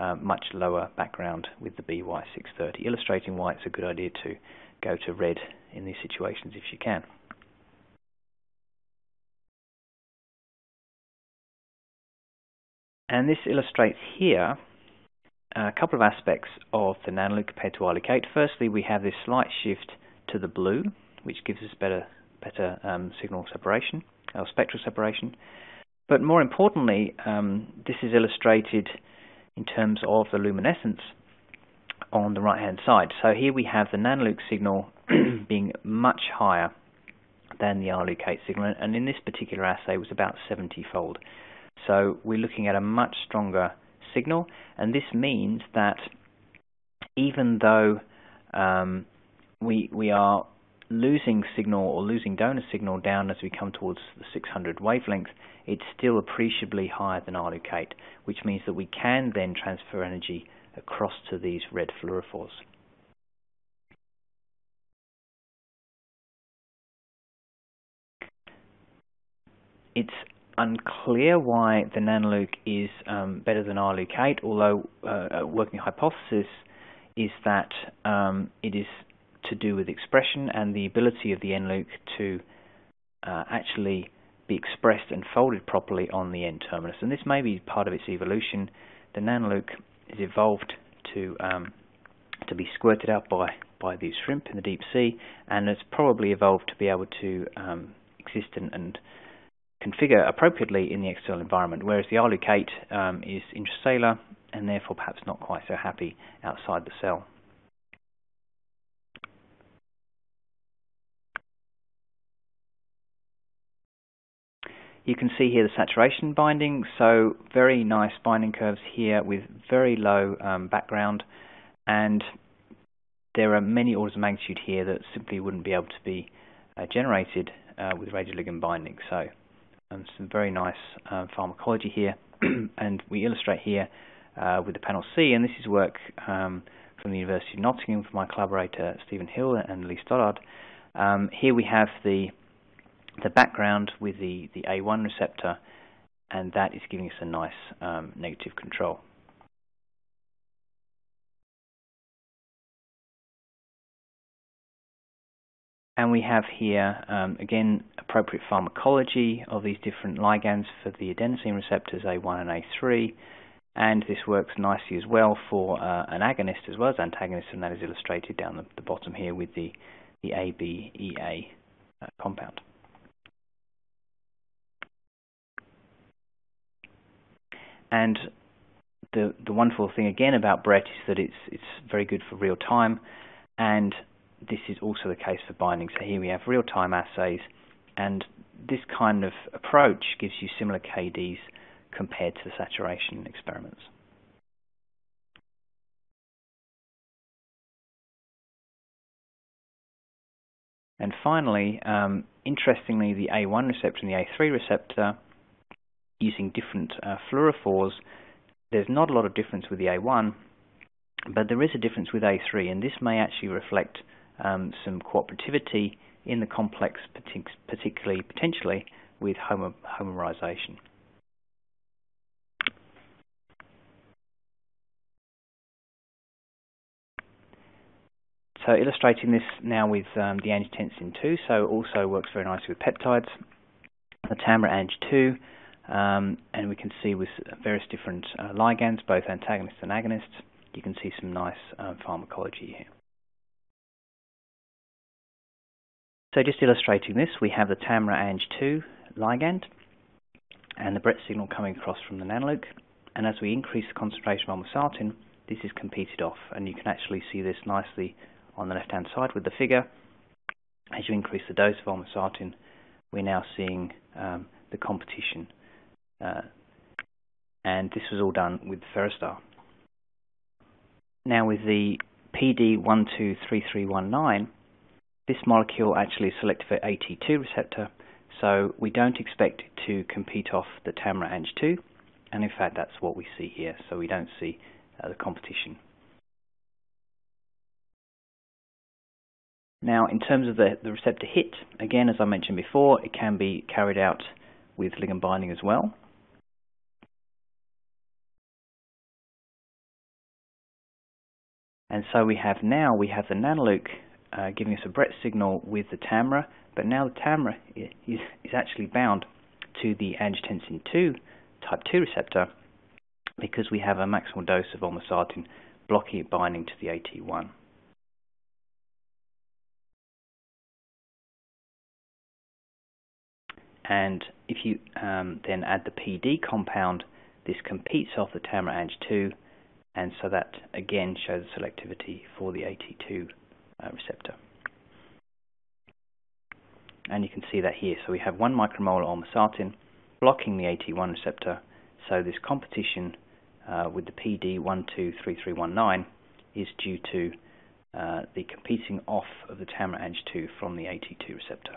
uh, much lower background with the B Y six thirty, illustrating why it's a good idea to go to red in these situations if you can. And this illustrates here a couple of aspects of the NanoLuc compared to RLuc eight. Firstly, we have this slight shift to the blue, which gives us better... better um, signal separation, or spectral separation. But more importantly, um, this is illustrated in terms of the luminescence on the right-hand side. So here we have the NanoLuc signal being much higher than the RLuc eight signal, and in this particular assay it was about seventy-fold. So we're looking at a much stronger signal, and this means that even though um, we, we are losing signal or losing donor signal down as we come towards the six hundred wavelength, it's still appreciably higher than RLuc eight, which means that we can then transfer energy across to these red fluorophores. It's unclear why the NanoLuc is um, better than RLuc eight, although uh, a working hypothesis is that um, it is to do with expression and the ability of the NLuc to uh, actually be expressed and folded properly on the N-terminus. And this may be part of its evolution. The NanoLuc is evolved to um, to be squirted out by, by these shrimp in the deep sea, and it's probably evolved to be able to um, exist and, and configure appropriately in the external environment, whereas the RLuc eight um, is intracellular and therefore perhaps not quite so happy outside the cell. You can see here the saturation binding, so very nice binding curves here with very low um, background, and there are many orders of magnitude here that simply wouldn't be able to be uh, generated uh, with radioligand binding. So um, some very nice uh, pharmacology here, and we illustrate here uh, with the panel C, and this is work um, from the University of Nottingham from my collaborator Stephen Hill and Lee Stoddard. Um, here we have the the background with the, the A one receptor, and that is giving us a nice um, negative control. And we have here, um, again, appropriate pharmacology of these different ligands for the adenosine receptors A one and A three, and this works nicely as well for uh, an agonist as well as antagonist, and that is illustrated down the, the bottom here with the, the A B E A uh, compound. And the the wonderful thing again about BRET is that it's it's very good for real time, and this is also the case for binding. So here we have real time assays, and this kind of approach gives you similar K Ds compared to the saturation experiments. And finally, um, interestingly, the A one receptor and the A three receptor, using different uh, fluorophores, there's not a lot of difference with the A one, but there is a difference with A three, and this may actually reflect um, some cooperativity in the complex, partic particularly potentially with homo homerization. So illustrating this now with um, the angiotensin two, so it also works very nicely with peptides, the TAMRA A N G two. Um, and we can see with various different uh, ligands, both antagonists and agonists, you can see some nice um, pharmacology here. So just illustrating this, we have the TAMRA A N G two ligand and the BRET signal coming across from the NanoLuc, and as we increase the concentration of olmesartan, this is competed off, and you can actually see this nicely on the left hand side with the figure. As you increase the dose of olmesartan, we're now seeing um, the competition. Uh, and this was all done with Ferrostar. Now with the P D one two three three one nine, this molecule actually is selective for A T two receptor, so we don't expect it to compete off the TAMRA A N G two, and in fact that's what we see here, so we don't see uh, the competition. Now in terms of the, the receptor hit, again as I mentioned before, it can be carried out with ligand binding as well. And so we have now, we have the NanoLuc uh, giving us a BRET signal with the TAMRA, but now the TAMRA is, is actually bound to the angiotensin two type two receptor because we have a maximal dose of olmesartan blocking it binding to the A T one. And if you um, then add the P D compound, this competes off the TAMRA A N G two, and so that again shows selectivity for the A T two uh, receptor. And you can see that here. So we have one micromolar olmesartan blocking the A T one receptor, so this competition uh, with the P D one two three three one nine is due to uh, the competing off of the TAMRA A N G two from the A T two receptor.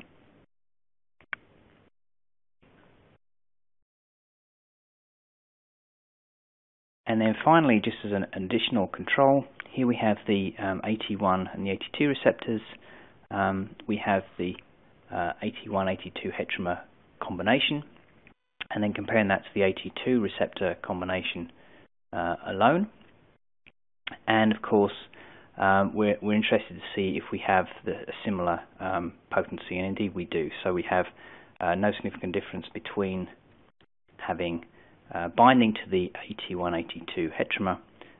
And then finally, just as an additional control, here we have the um, A T one and the A T two receptors. Um, we have the uh, A T one A T two heteromer combination, and then comparing that to the A T two receptor combination uh, alone. And of course, um, we're, we're interested to see if we have the, a similar um, potency, and indeed we do. So we have uh, no significant difference between having uh, binding to the A T one A T two heteromer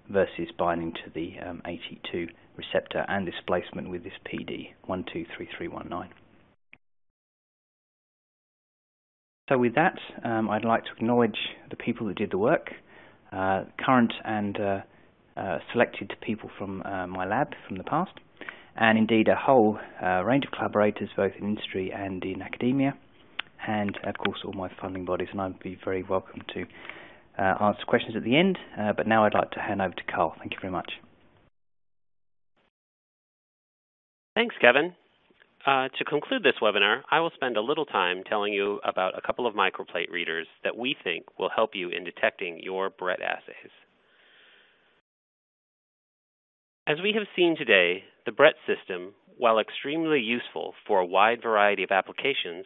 versus binding to the um, A T two receptor and displacement with this P D one two three three one nine. So with that, um, I'd like to acknowledge the people that did the work, uh, current and uh, uh, selected people from uh, my lab from the past, and indeed a whole uh, range of collaborators both in industry and in academia, and of course all my funding bodies, and I'd be very welcome to uh, answer questions at the end, uh, but now I'd like to hand over to Carl. Thank you very much. Thanks, Kevin. Uh, to conclude this webinar, I will spend a little time telling you about a couple of microplate readers that we think will help you in detecting your BRET assays. As we have seen today, the BRET system, while extremely useful for a wide variety of applications,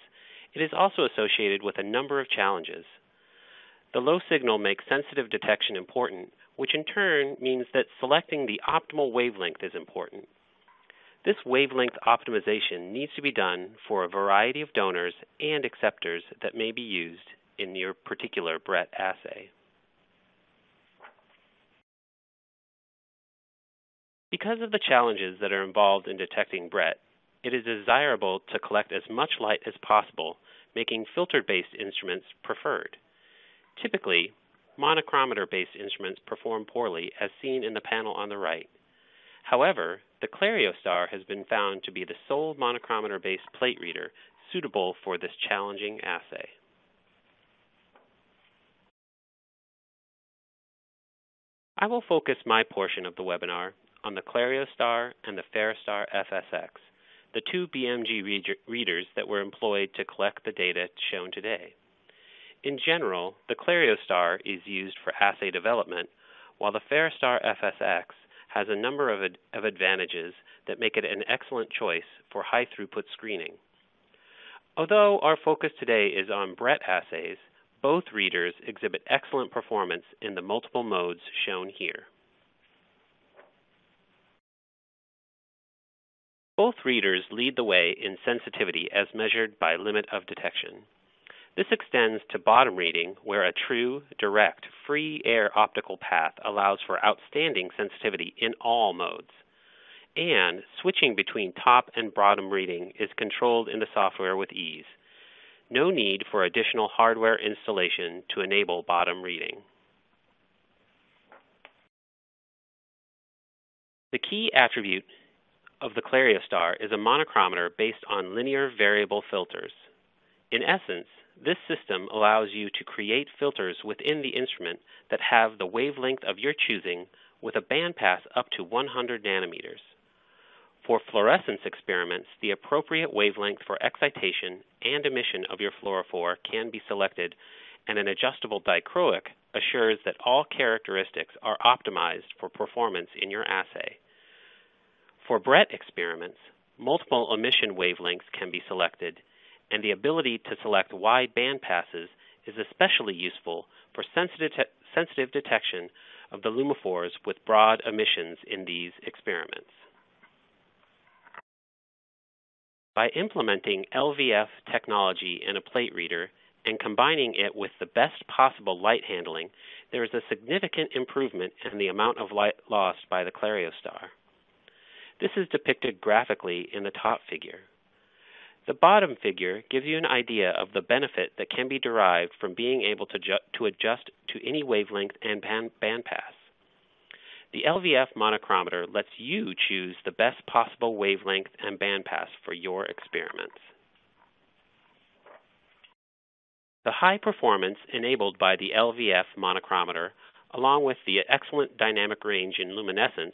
it is also associated with a number of challenges. The low signal makes sensitive detection important, which in turn means that selecting the optimal wavelength is important. This wavelength optimization needs to be done for a variety of donors and acceptors that may be used in your particular BRET assay. Because of the challenges that are involved in detecting BRET, it is desirable to collect as much light as possible, making filter-based instruments preferred. Typically, monochromator-based instruments perform poorly, as seen in the panel on the right. However, the Clariostar has been found to be the sole monochromator-based plate reader suitable for this challenging assay. I will focus my portion of the webinar on the Clariostar and the Ferrostar F S X, the two B M G readers that were employed to collect the data shown today. In general, the Clariostar is used for assay development, while the Ferrostar F S X has a number of, ad of advantages that make it an excellent choice for high-throughput screening. Although our focus today is on BRET assays, both readers exhibit excellent performance in the multiple modes shown here. Both readers lead the way in sensitivity as measured by limit of detection. This extends to bottom reading, where a true, direct, free air optical path allows for outstanding sensitivity in all modes. And switching between top and bottom reading is controlled in the software with ease. No need for additional hardware installation to enable bottom reading. The key attribute of the Clariostar is a monochromator based on linear variable filters. In essence, this system allows you to create filters within the instrument that have the wavelength of your choosing with a bandpass up to one hundred nanometers. For fluorescence experiments, the appropriate wavelength for excitation and emission of your fluorophore can be selected, and an adjustable dichroic assures that all characteristics are optimized for performance in your assay. For BRET experiments, multiple emission wavelengths can be selected, and the ability to select wide band passes is especially useful for sensitive, sensitive detection of the luminophores with broad emissions in these experiments. By implementing L V F technology in a plate reader and combining it with the best possible light handling, there is a significant improvement in the amount of light lost by the Clariostar. This is depicted graphically in the top figure. The bottom figure gives you an idea of the benefit that can be derived from being able to, to adjust to any wavelength and band bandpass. The L V F monochromator lets you choose the best possible wavelength and bandpass for your experiments. The high performance enabled by the L V F monochromator, along with the excellent dynamic range in luminescence,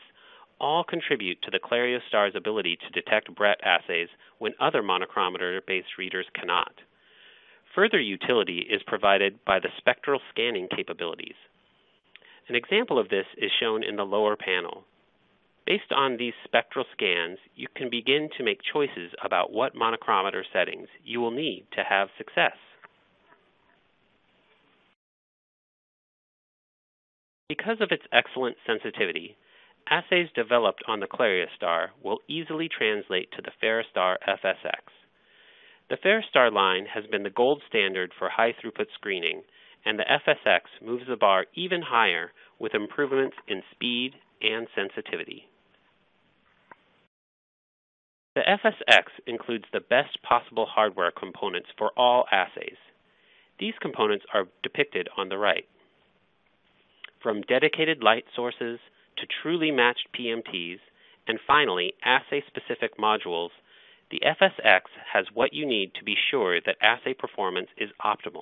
all contribute to the Clariostar's ability to detect BRET assays when other monochromator-based readers cannot. Further utility is provided by the spectral scanning capabilities. An example of this is shown in the lower panel. Based on these spectral scans, you can begin to make choices about what monochromator settings you will need to have success. Because of its excellent sensitivity, assays developed on the Clariostar will easily translate to the Ferrostar F S X. The Fair Star line has been the gold standard for high-throughput screening, and the F S X moves the bar even higher with improvements in speed and sensitivity. The F S X includes the best possible hardware components for all assays. These components are depicted on the right. From dedicated light sources to truly matched P M Ts, and finally assay-specific modules, the F S X has what you need to be sure that assay performance is optimal.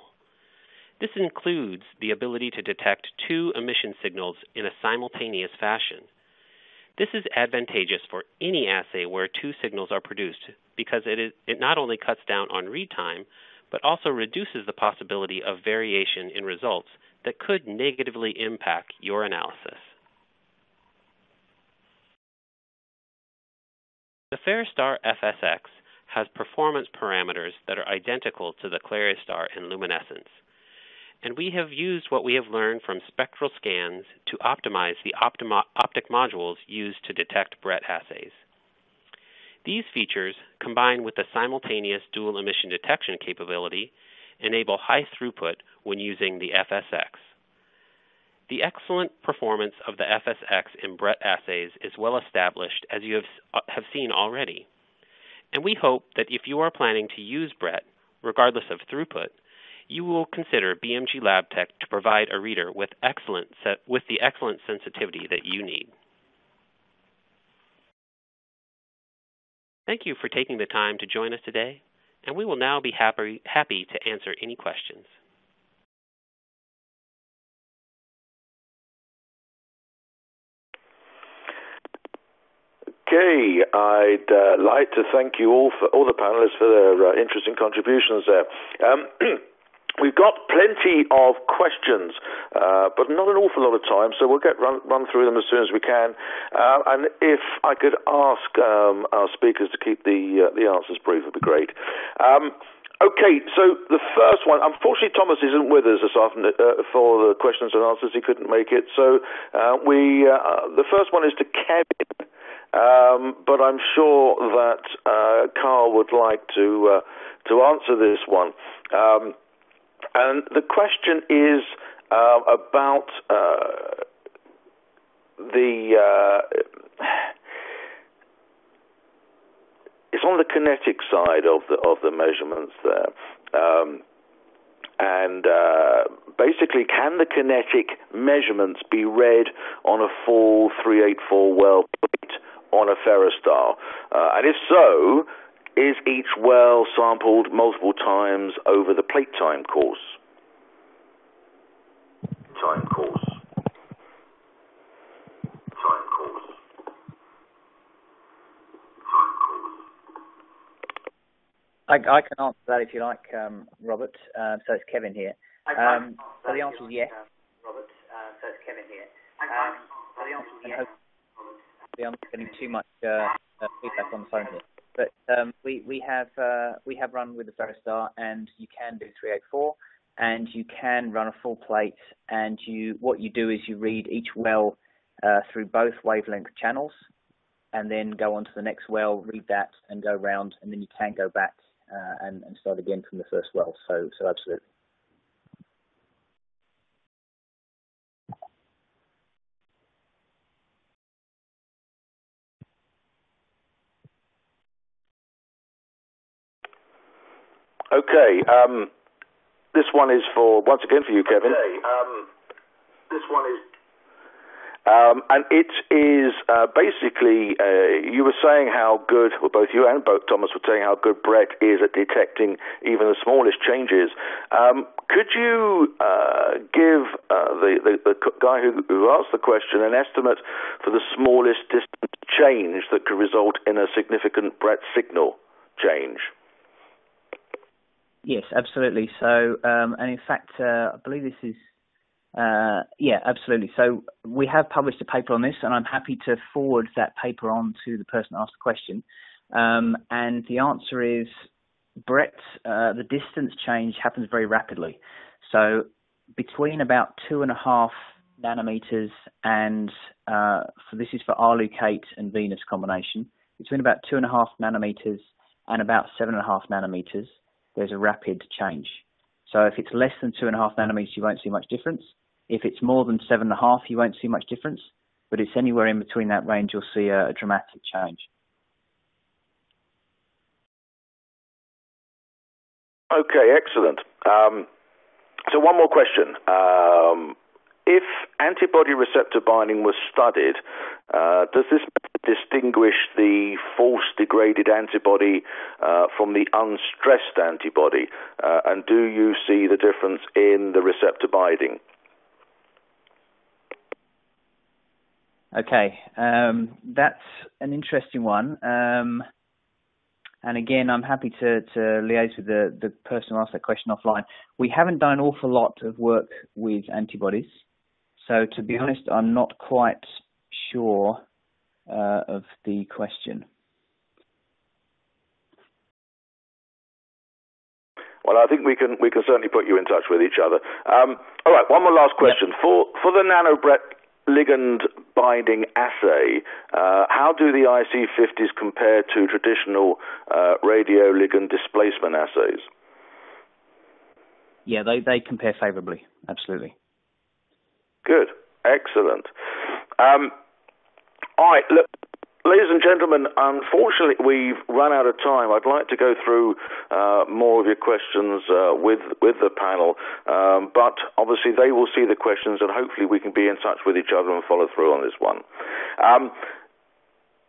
This includes the ability to detect two emission signals in a simultaneous fashion. This is advantageous for any assay where two signals are produced because it, is, it not only cuts down on read time, but also reduces the possibility of variation in results that could negatively impact your analysis. The Fair Star F S X has performance parameters that are identical to the Claristar and Luminescence, and we have used what we have learned from spectral scans to optimize the optima- optic modules used to detect BRET assays. These features, combined with the simultaneous dual emission detection capability, enable high throughput when using the F S X. The excellent performance of the F S X in BRET assays is well established, as you have, have seen already. And we hope that if you are planning to use BRET, regardless of throughput, you will consider B M G Labtech to provide a reader with, excellent with the excellent sensitivity that you need. Thank you for taking the time to join us today, and we will now be happy, happy to answer any questions. Okay, I'd uh, like to thank you all, for all the panelists, for their uh, interesting contributions there. Um, we've got plenty of questions, uh, but not an awful lot of time, so we'll get run, run through them as soon as we can. Uh, and if I could ask um, our speakers to keep the, uh, the answers brief, it would be great. Um, Okay, so the first one, unfortunately Thomas isn't with us this afternoon uh, for the questions and answers, he couldn't make it, so uh, we, uh, the first one is to Kevin, um, but I'm sure that uh, Carl would like to, uh, to answer this one. Um, and the question is uh, about uh, the... Uh, It's on the kinetic side of the of the measurements there, um, and uh, basically, can the kinetic measurements be read on a full three eight four well plate on a Ferrostar? Uh, and if so, is each well sampled multiple times over the plate time course? Time course. Time course. I, I can answer that if you like, um, Robert. Uh, so it's Kevin here. Um, so the answer is yes. Robert, uh, so it's Kevin here. Um, so the answer is yes. Hopefully I'm getting too much uh, feedback on the phone here. But um, we we have uh, we have run with the Ferrostar, and you can do three eight four, and you can run a full plate, and you what you do is you read each well uh, through both wavelength channels, and then go on to the next well, read that, and go round, and then you can go back. Uh, and, and start again from the first well, so, so absolutely. Okay, um, this one is for, once again for you, Kevin. Okay, um, this one is... Um, and it is uh, basically, uh, you were saying how good, well, both you and both Thomas were saying how good BRET is at detecting even the smallest changes. Um, could you uh, give uh, the, the, the guy who, who asked the question an estimate for the smallest distance change that could result in a significant BRET signal change? Yes, absolutely. So, um, and in fact, uh, I believe this is, Uh, yeah, absolutely. So we have published a paper on this, and I'm happy to forward that paper on to the person who asked the question. Um, and the answer is BRET, uh, the distance change happens very rapidly. So between about two and a half nanometers and, uh, so this is for RLuc eight and VENUS combination, between about two and a half nanometers and about seven and a half nanometers, there's a rapid change. So if it's less than two and a half nanometers, you won't see much difference. If it's more than seven and a half, you won't see much difference. But it's anywhere in between that range, you'll see a, a dramatic change. Okay, excellent. Um, so one more question. Um, if antibody receptor binding was studied, uh, does this distinguish the false degraded antibody uh, from the unstressed antibody? Uh, and do you see the difference in the receptor binding? Okay, um, that's an interesting one. Um, and again, I'm happy to, to liaise with the, the person who asked that question offline. We haven't done an awful lot of work with antibodies. So to be honest, I'm not quite sure uh, of the question. Well, I think we can we can certainly put you in touch with each other. Um, all right, one more last question. Yep. For, for the NanoBRET ligand binding assay, uh, how do the I C fifties compare to traditional uh, radio ligand displacement assays? Yeah, they, they compare favorably, absolutely. Good, excellent. Um, all right, look, ladies and gentlemen, unfortunately we've run out of time. I'd like to go through uh, more of your questions uh, with with the panel, um, but obviously they will see the questions and hopefully we can be in touch with each other and follow through on this one. Um,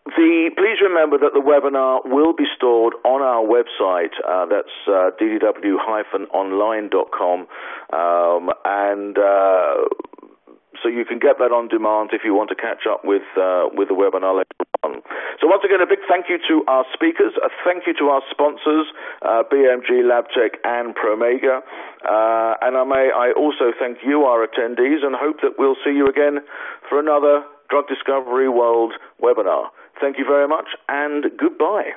The, please remember that the webinar will be stored on our website. Uh, that's uh, d d w hyphen online dot com, um, and uh, so you can get that on demand if you want to catch up with uh, with the webinar later on. So once again, a big thank you to our speakers, a thank you to our sponsors, uh, B M G Labtech and Promega, uh, and I may I also thank you, our attendees, and hope that we'll see you again for another Drug Discovery World webinar. Thank you very much, and goodbye.